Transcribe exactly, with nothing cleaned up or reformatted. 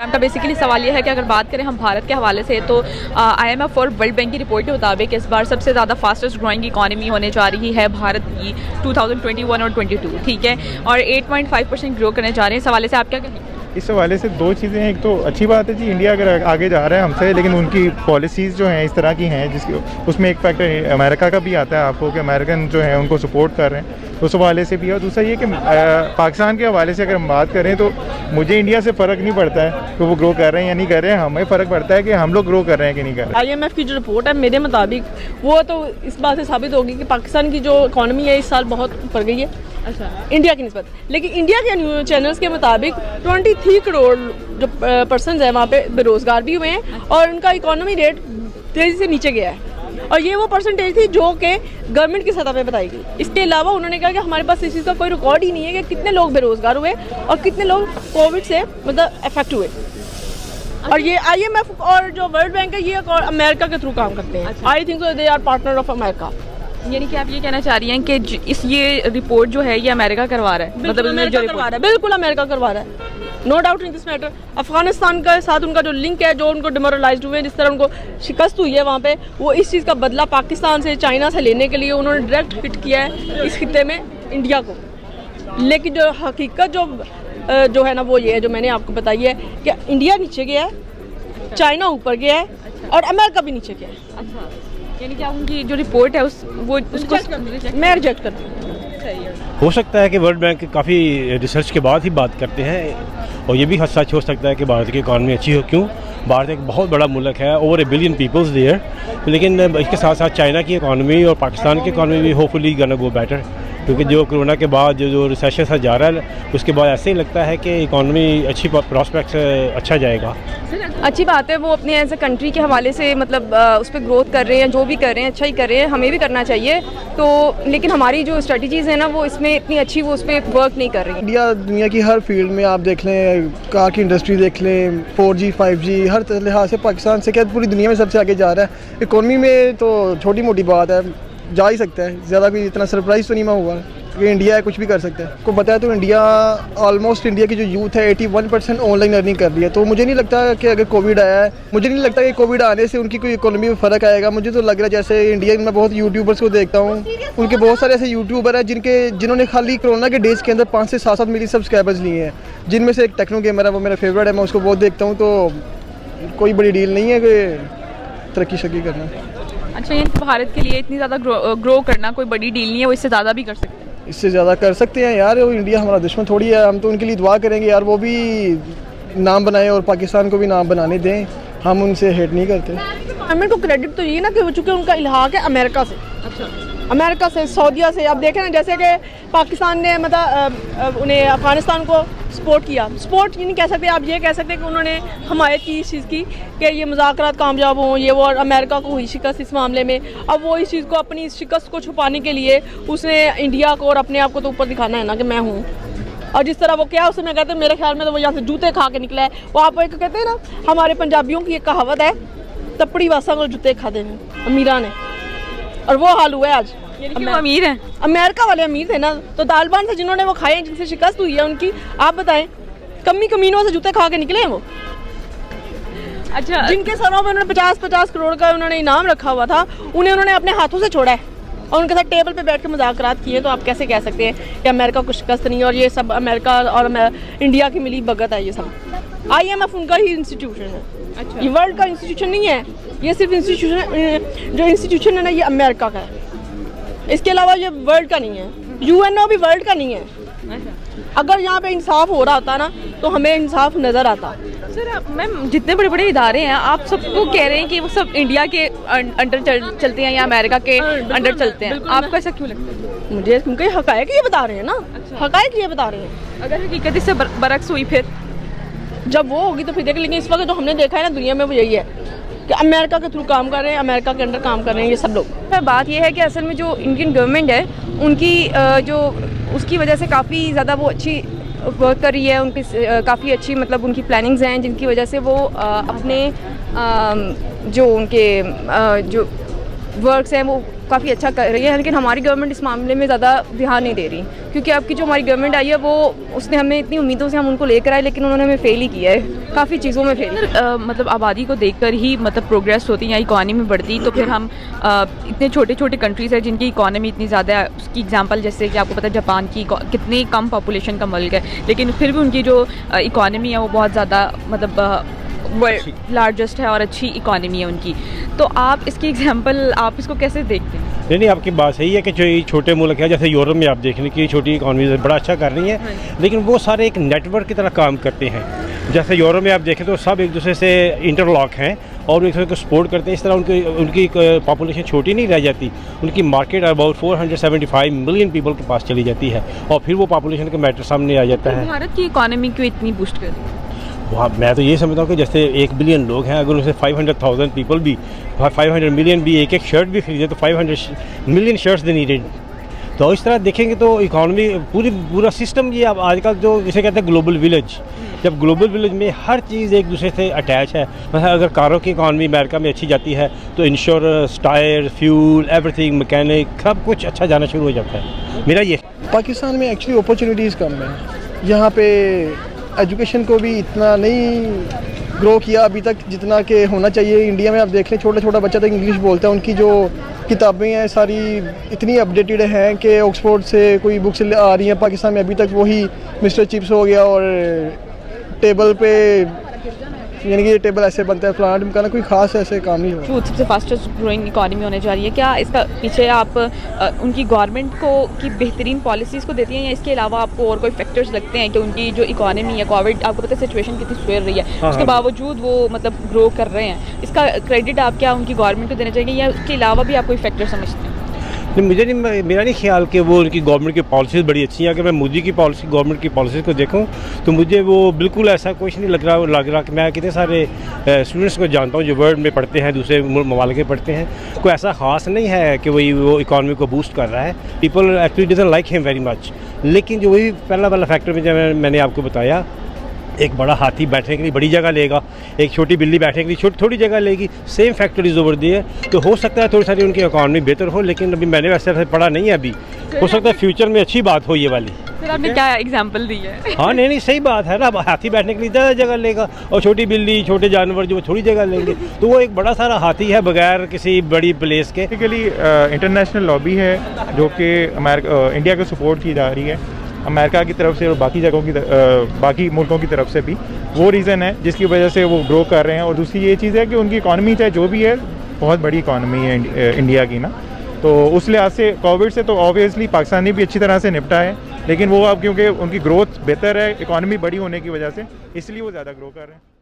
Ma'am का basically सवाल यह है कि अगर बात करें हम भारत के हवाले से तो आईएमएफ और वर्ल्ड बैंक की रिपोर्ट के मुताबिक इस बार सबसे ज़्यादा फास्टेस्ट ग्रोइंग इकॉनमी होने जा रही है भारत की दो हज़ार इक्कीस और बाईस, ठीक है, और आठ पॉइंट फाइव परसेंट ग्रो करने जा रहे हैं। इस हवाले से आप क्या कहें? इस हवाले से दो चीज़ें हैं, एक तो अच्छी बात है जी, इंडिया अगर आगे जा रहा है हमसे, लेकिन उनकी पॉलिसीज़ जो हैं इस तरह की हैं जिसकी उसमें एक फैक्टर अमेरिका का भी आता है आपको कि अमेरिकन जो है उनको सपोर्ट कर रहे हैं, उस हवाले से भी है। और दूसरा ये कि पाकिस्तान के हवाले से अगर हम बात करें तो मुझे इंडिया से फ़र्क नहीं पड़ता है कि वो ग्रो कर रहे हैं या नहीं कर रहे हैं, हमें फ़र्क पड़ता है कि हम लोग ग्रो कर रहे हैं कि नहीं कर रहे हैं। आईएमएफ की जो रिपोर्ट है मेरे मुताबिक वो तो इस बात से साबित होगी कि पाकिस्तान की जो इकॉनमी है इस साल बहुत ऊपर गई है, अच्छा, इंडिया की निस्बत। लेकिन इंडिया के न्यूज़ चैनल्स के मुताबिक ट्वेंटी थ्री करोड़ जो पर्सन हैं वहाँ पर बेरोज़गार भी हुए हैं और उनका इकॉनमी रेट तेज़ी से नीचे गया है, और ये वो परसेंटेज थी जो कि गवर्नमेंट की सतह पे बताई गई। इसके अलावा उन्होंने कहा कि हमारे पास इस चीज़ का कोई रिकॉर्ड ही नहीं है कि कितने लोग बेरोज़गार हुए और कितने लोग कोविड से मतलब अफेक्ट हुए। और ये आईएमएफ और जो वर्ल्ड बैंक है ये अमेरिका के थ्रू काम करते हैं, I think so they are partner of America. यानी कि आप ये कहना चाह रही हैं कि इस ये रिपोर्ट जो है ये अमेरिका करवा रहा है, मतलब अमेरिका करवा रहा है, बिल्कुल अमेरिका करवा रहा है, no doubt in this matter. Afghanistan के साथ उनका जो लिंक है, जो उनको डिमोरलाइज हुए हैं, जिस तरह उनको शिकस्त हुई है वहाँ पे, वो इस चीज़ का बदला पाकिस्तान से, चाइना से लेने के लिए उन्होंने डायरेक्ट हिट किया है इस खिते में इंडिया को। लेकिन जो हकीकत जो जो है ना वो ये है जो मैंने आपको बताई है कि इंडिया नीचे गया है, चाइना ऊपर गया है और अमेरिका भी नीचे गया है। यानी कि उनकी जो रिपोर्ट है उस वो उसको मैं रिजेक्ट करती हूँ। हो सकता है कि वर्ल्ड बैंक काफ़ी रिसर्च के बाद ही बात करते हैं और ये भी सच हो सकता है कि भारत की इकॉनमी अच्छी हो, क्यों भारत एक बहुत बड़ा मुल्क है, over a billion peoples there, लेकिन इसके साथ साथ चाइना की इकॉनमी और पाकिस्तान की इकॉनमी भी होपफुली गना गो बेटर, क्योंकि जो कोरोना के बाद जो जो रिसेशन सा जा रहा है उसके बाद ऐसे ही लगता है कि इकॉनमी अच्छी प्रॉस्पेक्ट अच्छा जाएगा। अच्छी बात है, वो अपने एज अ कंट्री के हवाले से मतलब उस पर ग्रोथ कर रहे हैं, जो भी कर रहे हैं अच्छा ही कर रहे हैं, हमें भी करना चाहिए तो, लेकिन हमारी जो स्ट्रेटजीज़ है ना वो इसमें इतनी अच्छी वो उस पर वर्क नहीं कर रही है। इंडिया दुनिया की हर फील्ड में आप देख लें, कार की इंडस्ट्री देख लें, फोर जी फाइव जी हर लिहाज से पाकिस्तान से क्या पूरी दुनिया में सबसे आगे जा रहा है। इकॉनमी में तो छोटी मोटी बात है, जा ही सकता है, ज़्यादा कोई इतना सरप्राइज़ तो नहीं हुआ कि इंडिया है कुछ भी कर सकता है। आपको बताया तो इंडिया ऑलमोस्ट इंडिया की जो यूथ है इक्यासी परसेंट ऑनलाइन अर्निंग कर रही है, तो मुझे नहीं लगता कि अगर कोविड आया है, मुझे नहीं लगता कि कोविड आने से उनकी कोई इकोनॉमी में फ़र्क आएगा। मुझे तो लग रहा है जैसे इंडिया में बहुत यूट्यूबर्स को देखता हूँ, उनके बहुत सारे ऐसे यूट्यूबर हैं जिनके जिन्होंने खाली कोरोना के डेज़ के अंदर पाँच से सात सात मिलियन सब्सक्राइबर्स लिए हैं, जिनमें से एक टेक्नो गेमर है, वो मेरा फेवरेट है, मैं उसको बहुत देखता हूँ, तो कोई बड़ी डील नहीं है कि तरक्की शक्की करना। अच्छा, ये भारत के लिए इतनी ज़्यादा ग्रो, ग्रो करना कोई बड़ी डील नहीं है, वो इससे ज़्यादा भी कर सकते हैं, इससे ज़्यादा कर सकते हैं यार, वो इंडिया हमारा दुश्मन थोड़ी है, हम तो उनके लिए दुआ करेंगे यार वो भी नाम बनाएं और पाकिस्तान को भी नाम बनाने दें, हम उनसे हेट नहीं करते। गवर्नमेंट को क्रेडिट तो ये ना कि चूँकि उनका इलाहाक है अमेरिका से, अच्छा, अमेरिका से, सऊदीया से। आप देखें ना जैसे कि पाकिस्तान ने मतलब उन्हें अफगानिस्तान को सपोर्ट किया, सपोर्ट नहीं कह सकते आप, ये कह सकते हैं कि उन्होंने हमारे की इस चीज़ की कि ये मुज़ाकरात कामयाब हों, ये वो, और अमेरिका को हुई शिकस्त इस मामले में, अब वो इस चीज़ को अपनी इस शिकस्त को छुपाने के लिए उसने इंडिया को और अपने आप को तो ऊपर दिखाना है ना कि मैं हूँ, और जिस तरह वो क्या उसमें कहते हैं, मेरे ख्याल में तो वो यहाँ से जूते खा के निकला है। वो आप कहते हैं ना हमारे पंजाबियों की एक कहावत है, तपड़ी वासा को जूते खा देने अमीरा ने, और वो हाल हुआ है आज। अमीर है अमेरिका वाले, अमीर थे ना तो तालिबान से जिन्होंने वो खाए, जिनसे शिकस्त हुई है उनकी, आप बताएं कमी कमीनों से जूते खा के निकले हैं वो, अच्छा, जिनके सरों में उन्होंने पचास पचास करोड़ का उन्होंने इनाम रखा हुआ था, उन्हें उन्होंने अपने हाथों से छोड़ा है और उनके साथ टेबल पे बैठ के मुज़ाकरात किए, तो आप कैसे कह सकते हैं कि अमेरिका को शिकस्त नहीं है, और ये सब अमेरिका और इंडिया की मिली भगत है। ये सब आई एम एफ उनका ही इंस्टीट्यूशन है, अच्छा, ये वर्ल्ड का इंस्टीट्यूशन नहीं है, ये सिर्फ इंस्टीट्यूशन जो इंस्टीट्यूशन है ना ये अमेरिका का है, इसके अलावा ये वर्ल्ड का नहीं है, यूएनओ भी वर्ल्ड का नहीं है। अगर यहाँ पे इंसाफ हो रहा होता ना तो हमें इंसाफ नज़र आता। सर मैम जितने बड़े बड़े इदारे हैं आप सबको कह रहे हैं कि वो सब इंडिया के अंडर चल, चलते हैं या अमेरिका के अंडर चलते हैं, आपको ऐसा क्यों लगता है? मुझे क्योंकि हकायक ये बता रहे हैं ना, हकायक ये बता रहे हैं, अगर हकीकत इससे बरक्स हुई फिर जब वो होगी तो फिर देखें, लेकिन इस वक्त जो हमने देखा है ना दुनिया में वो यही है कि अमेरिका के थ्रू काम कर रहे हैं, अमेरिका के अंडर काम कर रहे हैं ये सब लोग। फिर बात यह है कि असल में जो इंडियन गवर्नमेंट है उनकी जो उसकी वजह से काफ़ी ज़्यादा वो अच्छी वर्क कर रही है, उनकी काफ़ी अच्छी मतलब उनकी प्लानिंग्स हैं जिनकी वजह से वो अपने जो उनके जो वर्क्स हैं वो काफ़ी अच्छा कर रही है, लेकिन हमारी गवर्नमेंट इस मामले में ज़्यादा ध्यान नहीं दे रही, क्योंकि आपकी जो हमारी गवर्नमेंट आई है वो उसने हमें इतनी उम्मीदों से हम उनको लेकर आए, लेकिन उन्होंने हमें फेल ही किया है काफ़ी चीज़ों में फेल। आ, मतलब आबादी को देखकर ही मतलब प्रोग्रेस होती या इकॉनमी बढ़ती, तो फिर हम आ, इतने छोटे छोटे कंट्रीज़ हैं जिनकी इकॉनमी इतनी ज़्यादा है, उसकी एग्जाम्पल जैसे कि आपको पता है जापान की कितनी कम पॉपुलेशन का मुल्क है, लेकिन फिर भी उनकी जो इकॉनमी है वो बहुत ज़्यादा मतलब वर्ल्ड लार्जेस्ट है और अच्छी इकॉनमी है उनकी। तो आप इसकी एग्जांपल आप इसको कैसे देखते हैं? नहीं नहीं आपकी बात सही है कि जो ये छोटे मुल्क है जैसे यूरोप में आप देख लें कि छोटी इकॉनमी बड़ा अच्छा कर रही है, लेकिन वो सारे एक नेटवर्क की तरह काम करते हैं। जैसे यूरोप में आप देखें तो सब एक दूसरे से इंटरलॉक हैं और एक दूसरे को सपोर्ट करते हैं, इस तरह उनकी उनकी पॉपुलेशन छोटी नहीं रह जाती, उनकी मार्केट अबाउट चार सौ पचहत्तर मिलियन पीपल के पास चली जाती है और फिर वो पॉपुलेशन का मैटर सामने आ जाता है। भारत की इकॉनमी क्यों इतनी बूस्ट कर रही है? वहाँ मैं तो ये समझता हूँ कि जैसे एक बिलियन लोग हैं, अगर उनसे पाँच सौ हज़ार पीपल भी पाँच सौ मिलियन भी एक एक शर्ट भी खरीदे तो पाँच सौ मिलियन शर्ट्स दे नीडेड। तो इस तरह देखेंगे तो इकॉनमी पूरी पूरा सिस्टम ये अब आजकल जो इसे कहते हैं ग्लोबल विलेज, जब ग्लोबल विलेज में हर चीज़ एक दूसरे से अटैच है। मतलब अगर कारों की इकॉनमी अमेरिका में अच्छी जाती है तो insurance, tyre, fuel, everything, mechanic सब कुछ अच्छा जाना शुरू हो जाता है। मेरा ये पाकिस्तान में एक्चुअली अपॉर्चुनिटीज़ कम है, यहाँ पे एजुकेशन को भी इतना नहीं ग्रो किया अभी तक जितना के होना चाहिए। इंडिया में आप देख लें छोटा छोटा बच्चा तक इंग्लिश बोलता है, उनकी जो किताबें हैं सारी इतनी अपडेटेड हैं कि ऑक्सफोर्ड से कोई बुक्स आ रही हैं। पाकिस्तान में अभी तक वही मिस्टर चिप्स हो गया और टेबल पे यानी कि ये टेबल ऐसे बनता है प्लांट में करना, कोई खास ऐसे काम नहीं हो। सबसे फास्टेस्ट ग्रोइंग इकॉनमी होने जा रही है, क्या इसका पीछे आप आ, उनकी गवर्नमेंट को की बेहतरीन पॉलिसीज़ को देती हैं या इसके अलावा आपको और कोई फैक्टर्स लगते हैं कि उनकी जो इकॉनमी है, कोविड आपको पता है सिचुएशन कितनी सुधर रही है, हाँ, उसके बावजूद वो मतलब ग्रो कर रहे हैं, इसका क्रेडिट आप क्या उनकी गवर्नमेंट को देना चाहिए या उसके अलावा भी आप कोई फैक्टर समझते हैं? नहीं, मुझे नहीं, मेरा नहीं ख्याल कि वो उनकी गवर्नमेंट की पॉलिसीज़ बड़ी अच्छी हैं। अगर मैं मोदी की पॉलिसी गवर्नमेंट की पॉलिसीज़ को देखूं तो मुझे वो बिल्कुल ऐसा कुछ नहीं लग रहा लग रहा कि मैं कितने सारे स्टूडेंट्स को जानता हूं जो वर्ल्ड में पढ़ते हैं, दूसरे ममालिक में पढ़ते हैं, कोई ऐसा खास नहीं है कि वही वो इकॉनमी को बूस्ट कर रहा है। People actually doesn't like him very much. लेकिन जो वही पहला वाला फैक्टर में जब मैंने आपको बताया, एक बड़ा हाथी बैठने के लिए बड़ी जगह लेगा, एक छोटी बिल्ली बैठने के लिए छोटी थोड़ी जगह लेगी, सेम फैक्टरीज ओवर दी है, तो हो सकता है थोड़ी सारी उनकी इकॉनमी बेहतर हो, लेकिन अभी मैंने वैसे ऐसे पढ़ा नहीं है अभी, हो सकता है फ्यूचर में अच्छी बात हो ये वाली। सर आपने क्या एग्जांपल दी है? हाँ नहीं नहीं सही बात है ना, अब हाथी बैठने के लिए ज़्यादा जगह लेगा और छोटी बिल्ली छोटे जानवर जो थोड़ी जगह लेंगे, तो वो एक बड़ा सारा हाथी है बगैर किसी बड़ी प्लेस के। बेसिकली इंटरनेशनल लॉबी है जो कि अमेरिका इंडिया को सपोर्ट की जा रही है अमेरिका की तरफ से और बाकी जगहों की आ, बाकी मुल्कों की तरफ से भी, वो रीज़न है जिसकी वजह से वो ग्रो कर रहे हैं। और दूसरी ये चीज़ है कि उनकी इकॉनमी चाहे जो भी है बहुत बड़ी इकॉनमी है इंडिया की ना, तो उस लिहाज से कोविड से तो ऑब्वियसली पाकिस्तान ने भी अच्छी तरह से निपटा है, लेकिन वो अब क्योंकि उनकी ग्रोथ बेहतर है इकॉनमी बड़ी होने की वजह से, इसलिए वो ज़्यादा ग्रो कर रहे हैं।